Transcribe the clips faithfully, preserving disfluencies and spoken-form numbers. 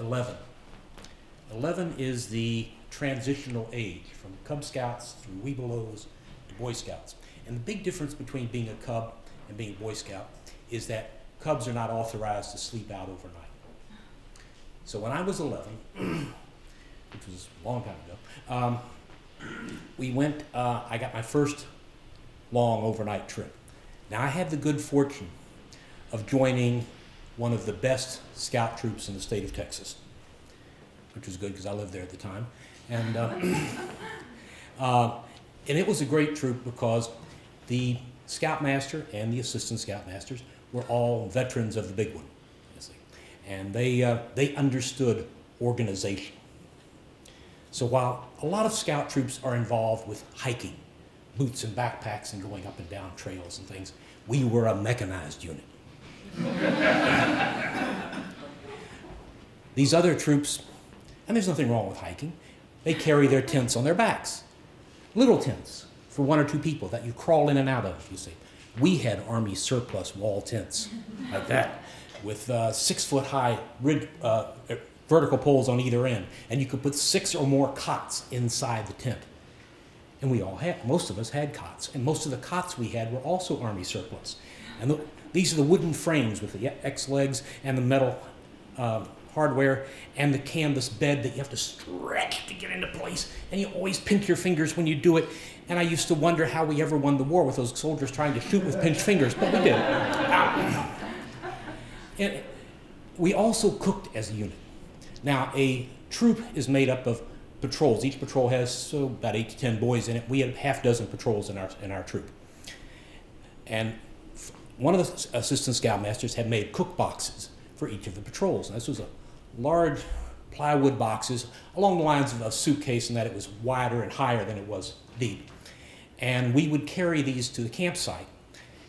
eleven. eleven is the transitional age from Cub Scouts through Weebelows to Boy Scouts. And the big difference between being a Cub and being a Boy Scout is that Cubs are not authorized to sleep out overnight. So when I was eleven, which was a long time ago, um, we went, uh, I got my first long overnight trip. Now I had the good fortune of joining one of the best scout troops in the state of Texas, which was good because I lived there at the time. And, uh, uh, and it was a great troop because the scoutmaster and the assistant scoutmasters were all veterans of the big one. And they, uh, they understood organization. So while a lot of scout troops are involved with hiking, boots and backpacks and going up and down trails and things, we were a mechanized unit. These other troops, and there's nothing wrong with hiking, they carry their tents on their backs. Little tents for one or two people that you crawl in and out of, you see. We had Army surplus wall tents like that with uh, six foot high rid, uh, vertical poles on either end. And you could put six or more cots inside the tent. And we all had, most of us had cots. And most of the cots we had were also Army surplus. And the, these are the wooden frames with the X legs and the metal uh, hardware and the canvas bed that you have to stretch to get into place. And you always pinch your fingers when you do it. And I used to wonder how we ever won the war with those soldiers trying to shoot with pinched fingers, but we did. Ow. And we also cooked as a unit. Now, a troop is made up of patrols. Each patrol has so about eight to ten boys in it. We had a half dozen patrols in our, in our troop. And one of the assistant scoutmasters had made cook boxes for each of the patrols. And this was a large plywood boxes along the lines of a suitcase in that it was wider and higher than it was deep. And we would carry these to the campsite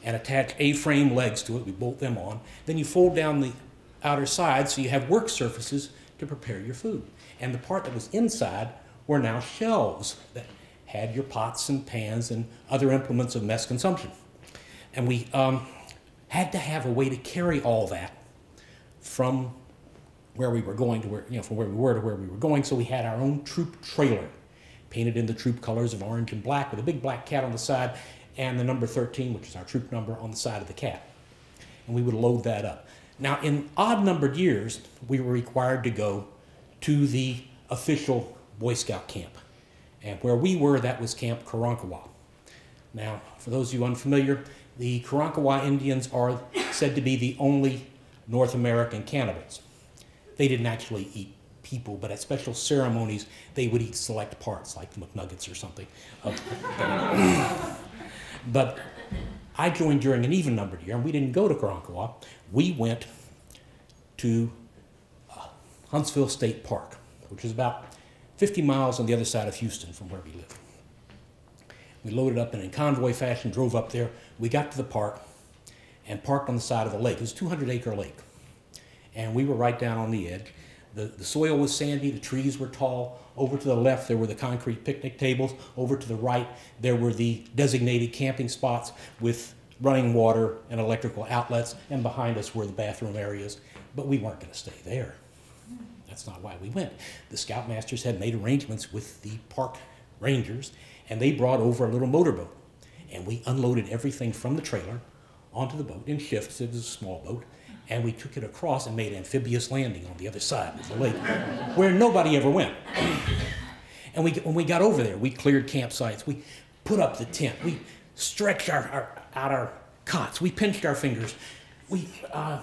and attach A-frame legs to it. We bolt them on. Then you fold down the outer side so you have work surfaces to prepare your food. And the part that was inside were now shelves that had your pots and pans and other implements of mess consumption. And we um, had to have a way to carry all that from where we were going to where, you know, from where we were to where we were going. So we had our own troop trailer painted in the troop colors of orange and black with a big black cat on the side and the number thirteen, which is our troop number, on the side of the cat. And we would load that up. Now, in odd-numbered years, we were required to go to the official Boy Scout camp. And where we were, that was Camp Karankawa. Now, for those of you unfamiliar, the Karankawa Indians are said to be the only North American cannibals. They didn't actually eat people, but at special ceremonies, they would eat select parts, like McNuggets or something. But I joined during an even-numbered year, and we didn't go to Karankawa. We went to uh, Huntsville State Park, which is about fifty miles on the other side of Houston from where we live. We loaded up and in convoy fashion, drove up there. We got to the park and parked on the side of a lake. It was a two hundred acre lake, and we were right down on the edge. The, the soil was sandy, the trees were tall. Over to the left, there were the concrete picnic tables. Over to the right, there were the designated camping spots with running water and electrical outlets. And behind us were the bathroom areas. But we weren't going to stay there. That's not why we went. The scoutmasters had made arrangements with the park rangers, and they brought over a little motorboat. And we unloaded everything from the trailer onto the boat in shifts. It was a small boat. And we took it across and made an amphibious landing on the other side of the lake, where nobody ever went. And we, when we got over there, we cleared campsites. We put up the tent. We stretched our, our, out our cots. We pinched our fingers. We uh,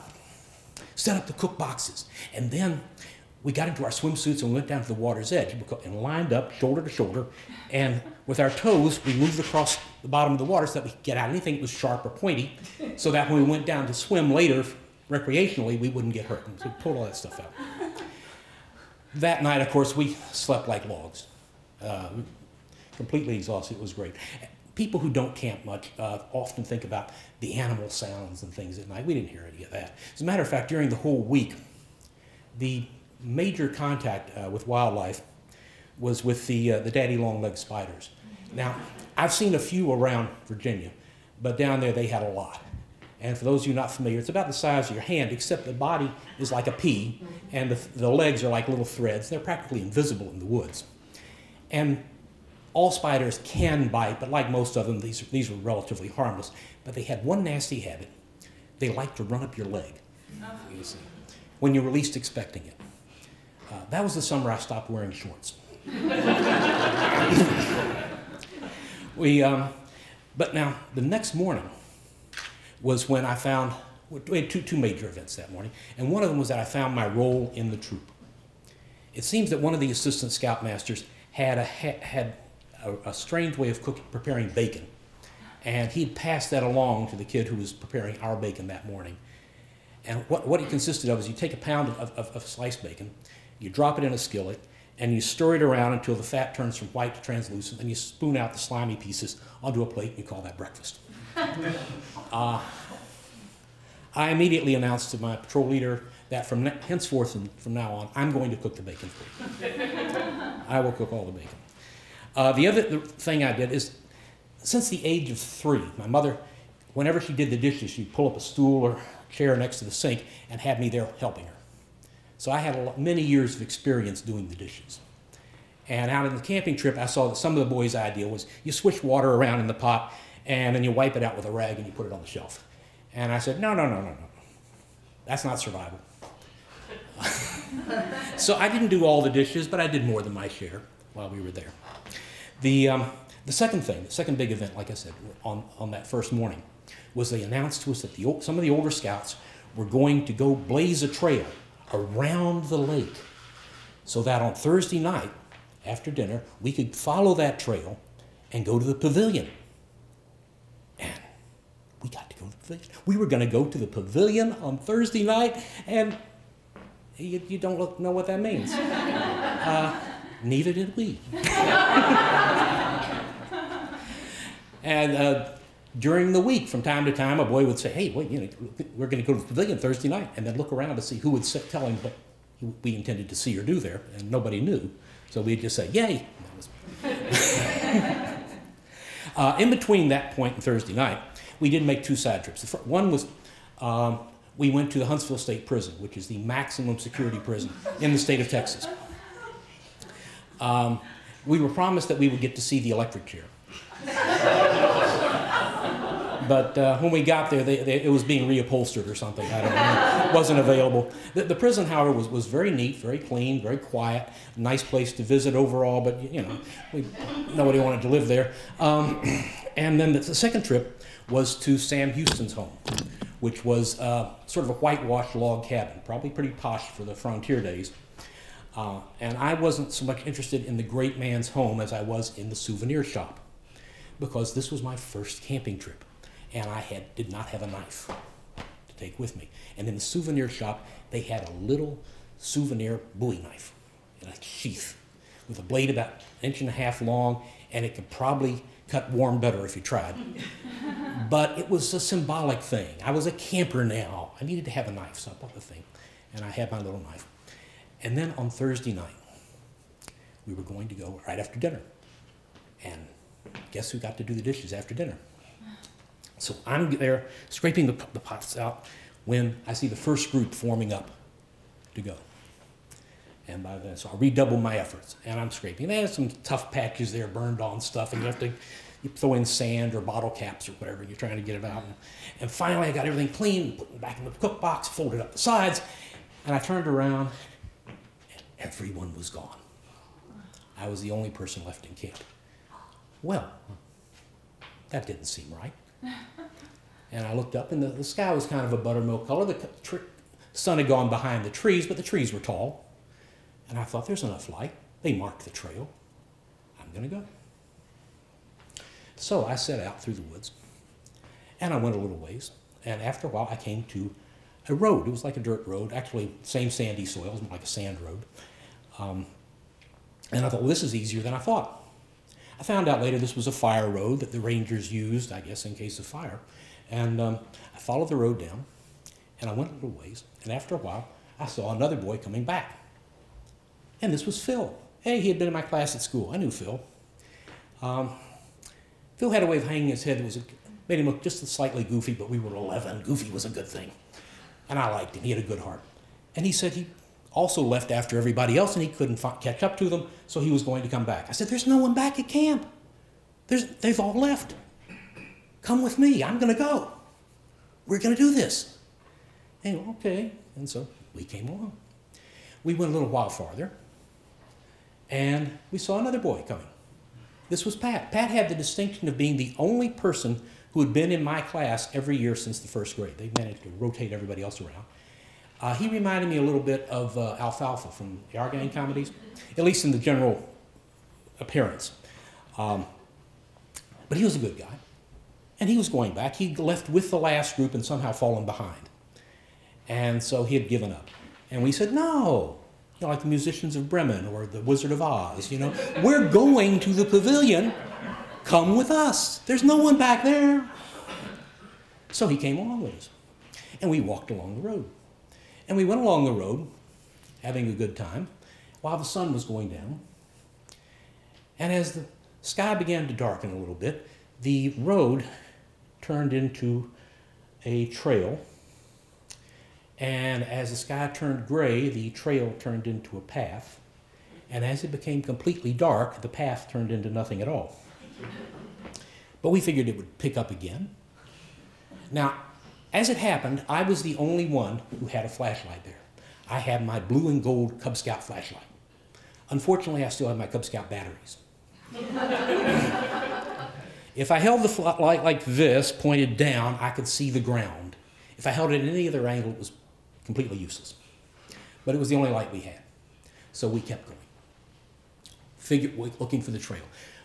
set up the cook boxes. And then we got into our swimsuits and went down to the water's edge and lined up shoulder to shoulder. And with our toes, we moved across the bottom of the water so that we could get out anything that was sharp or pointy, so that when we went down to swim later, recreationally, we wouldn't get hurt. So we pulled all that stuff out. That night, of course, we slept like logs. Uh, completely exhausted. It was great. People who don't camp much uh, often think about the animal sounds and things at night. We didn't hear any of that. As a matter of fact, during the whole week, the major contact uh, with wildlife was with the, uh, the daddy long-legged spiders. Now, I've seen a few around Virginia, but down there they had a lot. And for those of you not familiar, it's about the size of your hand, except the body is like a pea, and the, the legs are like little threads. They're practically invisible in the woods. And all spiders can bite, but like most of them, these, these were relatively harmless. But they had one nasty habit. They like to run up your leg when you were least expecting it. Uh, that was the summer I stopped wearing shorts. we, um, but now, the next morning was when I found, we had two, two major events that morning, and one of them was that I found my role in the troop. It seems that one of the assistant scoutmasters had a, had a, a strange way of cooking, preparing bacon, and he passed that along to the kid who was preparing our bacon that morning. And what, what it consisted of is you take a pound of, of, of sliced bacon, you drop it in a skillet, and you stir it around until the fat turns from white to translucent, and you spoon out the slimy pieces onto a plate, and you call that breakfast. uh, I immediately announced to my patrol leader that from henceforth and from now on, I'm going to cook the bacon for you. I will cook all the bacon. Uh, the other thing I did is, since the age of three, my mother, whenever she did the dishes, she'd pull up a stool or chair next to the sink and have me there helping her. So I had a lot, many years of experience doing the dishes. And out on the camping trip, I saw that some of the boys' idea was you swish water around in the pot and then you wipe it out with a rag and you put it on the shelf. And I said, no, no, no, no, no. That's not survival. So I didn't do all the dishes, but I did more than my share while we were there. The, um, the second thing, the second big event, like I said, on, on that first morning, was they announced to us that the, some of the older scouts were going to go blaze a trail around the lake so that on Thursday night after dinner we could follow that trail and go to the pavilion. And we got to go to the pavilion. We were going to go to the pavilion on Thursday night, and you, you don't look, know what that means. Uh, neither did we. And uh, during the week, from time to time, a boy would say, hey, wait, you know, we're going to go to the pavilion Thursday night, and then look around to see who would tell him what we intended to see or do there, and nobody knew. So we'd just say, yay. That was uh, in between that point and Thursday night, we did make two side trips. The first one was um, we went to the Huntsville State Prison, which is the maximum security prison in the state of Texas. Um, we were promised that we would get to see the electric chair. But uh, when we got there, they, they, it was being reupholstered or something. I don't know. It wasn't available. The, the prison, however, was, was very neat, very clean, very quiet, nice place to visit overall, but, you know, we, nobody wanted to live there. Um, and then the, the second trip was to Sam Houston's home, which was uh, sort of a whitewashed log cabin, probably pretty posh for the frontier days. Uh, and I wasn't so much interested in the great man's home as I was in the souvenir shop, because this was my first camping trip. And I had, did not have a knife to take with me. And in the souvenir shop, they had a little souvenir Bowie knife in a sheath with a blade about an inch and a half long, and it could probably cut warm butter if you tried. But it was a symbolic thing. I was a camper now. I needed to have a knife, so I bought the thing, and I had my little knife. And then on Thursday night, we were going to go right after dinner. And guess who got to do the dishes after dinner? So I'm there scraping the, the pots out when I see the first group forming up to go. And by then, so I redouble my efforts, and I'm scraping. They have some tough patches there, burned on stuff, and you have to you throw in sand or bottle caps or whatever, and you're trying to get it out. And, and finally, I got everything clean, put it back in the cook box, folded up the sides, and I turned around, and everyone was gone. I was the only person left in camp. Well, that didn't seem right. And I looked up, and the, the sky was kind of a buttermilk color. The tr sun had gone behind the trees, but the trees were tall. And I thought, there's enough light. They marked the trail. I'm going to go. So I set out through the woods, and I went a little ways. And after a while, I came to a road. It was like a dirt road, actually same sandy soil. It was more like a sand road. Um, and I thought, well, this is easier than I thought. I found out later this was a fire road that the rangers used, I guess, in case of fire. And um, I followed the road down, and I went a little ways. And after a while, I saw another boy coming back. And this was Phil. Hey, he had been in my class at school. I knew Phil. Um, Phil had a way of hanging his head that was made him look just slightly goofy, but we were eleven. Goofy was a good thing. And I liked him. He had a good heart. And he said he also left after everybody else, and he couldn't catch up to them, so he was going to come back. I said, there's no one back at camp. There's, they've all left. Come with me. I'm going to go. We're going to do this. And okay. And so we came along. We went a little while farther, and we saw another boy coming. This was Pat. Pat had the distinction of being the only person who had been in my class every year since the first grade. They managed to rotate everybody else around. Uh, he reminded me a little bit of uh, Alfalfa from the Our Gang comedies, at least in the general appearance. Um, but he was a good guy, and he was going back. He left with the last group and somehow fallen behind. And so he had given up. And we said, no, you know, like the musicians of Bremen or the Wizard of Oz, you know, we're going to the pavilion. Come with us. There's no one back there. So he came along with us. And we walked along the road. And we went along the road, having a good time, while the sun was going down. And as the sky began to darken a little bit, the road turned into a trail. And as the sky turned gray, the trail turned into a path. And as it became completely dark, the path turned into nothing at all. But we figured it would pick up again. Now, as it happened, I was the only one who had a flashlight there. I had my blue and gold Cub Scout flashlight. Unfortunately, I still have my Cub Scout batteries. If I held the flashlight like this, pointed down, I could see the ground. If I held it at any other angle, it was completely useless. But it was the only light we had. So we kept going, figure, looking for the trail.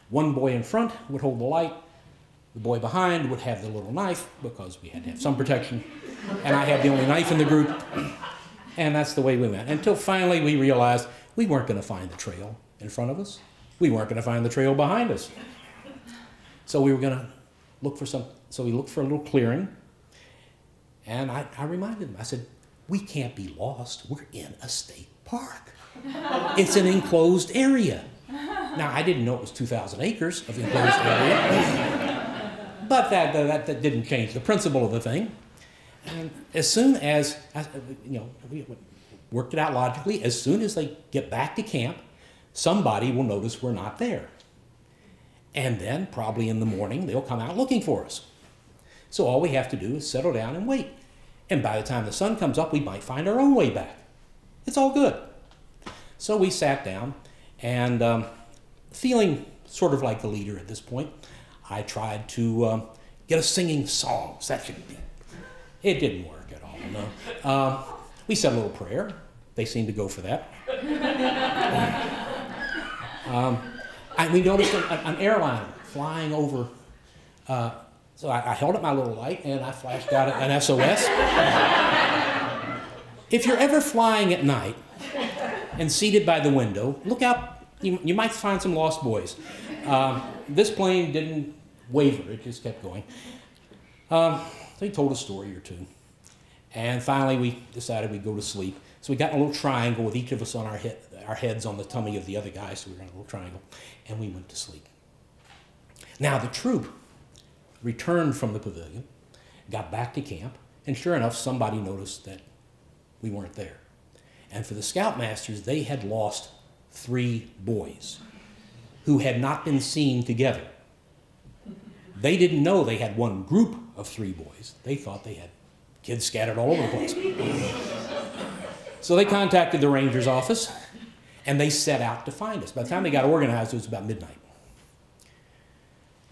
One boy in front would hold the light. The boy behind would have the little knife, because we had to have some protection. And I had the only knife in the group. And that's the way we went, until finally we realized we weren't going to find the trail in front of us. We weren't going to find the trail behind us. So we were going to look for some, so we looked for a little clearing. And I, I reminded him, I said, we can't be lost. We're in a state park. It's an enclosed area. Now, I didn't know it was two thousand acres of enclosed area, but that, that, that didn't change the principle of the thing. And as soon as, I, you know, we worked it out logically, as soon as they get back to camp, somebody will notice we're not there. And then, probably in the morning, they'll come out looking for us. So all we have to do is settle down and wait. And by the time the sun comes up, we might find our own way back. It's all good. So we sat down, and um, feeling sort of like the leader at this point, I tried to um, get us singing songs. That should be. It didn't work at all, no. Um, we said a little prayer. They seemed to go for that. um, and we noticed an, an airliner flying over. Uh, So I, I held up my little light, and I flashed out an S O S. If you're ever flying at night and seated by the window, look out. You, you might find some lost boys. Uh, this plane didn't waver. It just kept going. Um, so he told a story or two. And finally, we decided we'd go to sleep. So we got in a little triangle with each of us on our, head, our heads on the tummy of the other guy. So we were in a little triangle. And we went to sleep. Now, the troop returned from the pavilion, got back to camp, and sure enough, somebody noticed that we weren't there. And for the scoutmasters, they had lost three boys who had not been seen together. They didn't know they had one group of three boys. They thought they had kids scattered all over the place. So they contacted the ranger's office, and they set out to find us. By the time they got organized, it was about midnight.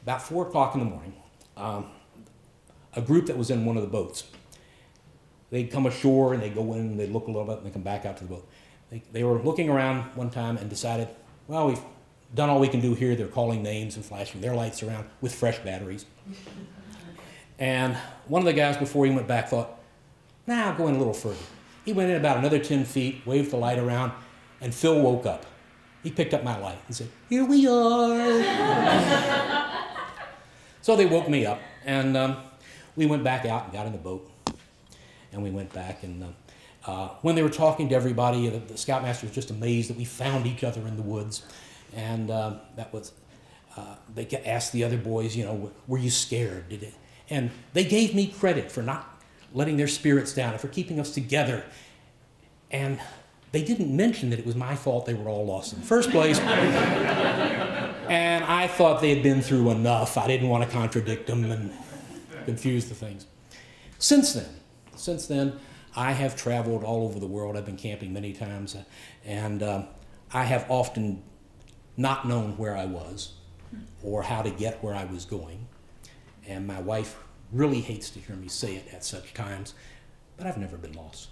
About four o'clock in the morning, Um, a group that was in one of the boats. They'd come ashore, and they'd go in, and they'd look a little bit, and they'd come back out to the boat. They, they were looking around one time and decided, well, we've done all we can do here. They're calling names and flashing their lights around with fresh batteries. And one of the guys, before he went back, thought, nah, I'll go in a little further. He went in about another ten feet, waved the light around, and Phil woke up. He picked up my light and said, here we are. So they woke me up, and um, we went back out and got in the boat, and we went back, and uh, uh, when they were talking to everybody, the, the scoutmaster was just amazed that we found each other in the woods, and uh, that was, uh, they asked the other boys, you know, were you scared? Did it? And they gave me credit for not letting their spirits down and for keeping us together. And they didn't mention that it was my fault they were all lost in the first place. And I thought they had been through enough. I didn't want to contradict them and confuse the things. Since then, since then, I have traveled all over the world. I've been camping many times, and um, I have often not known where I was or how to get where I was going. And my wife really hates to hear me say it at such times, but I've never been lost.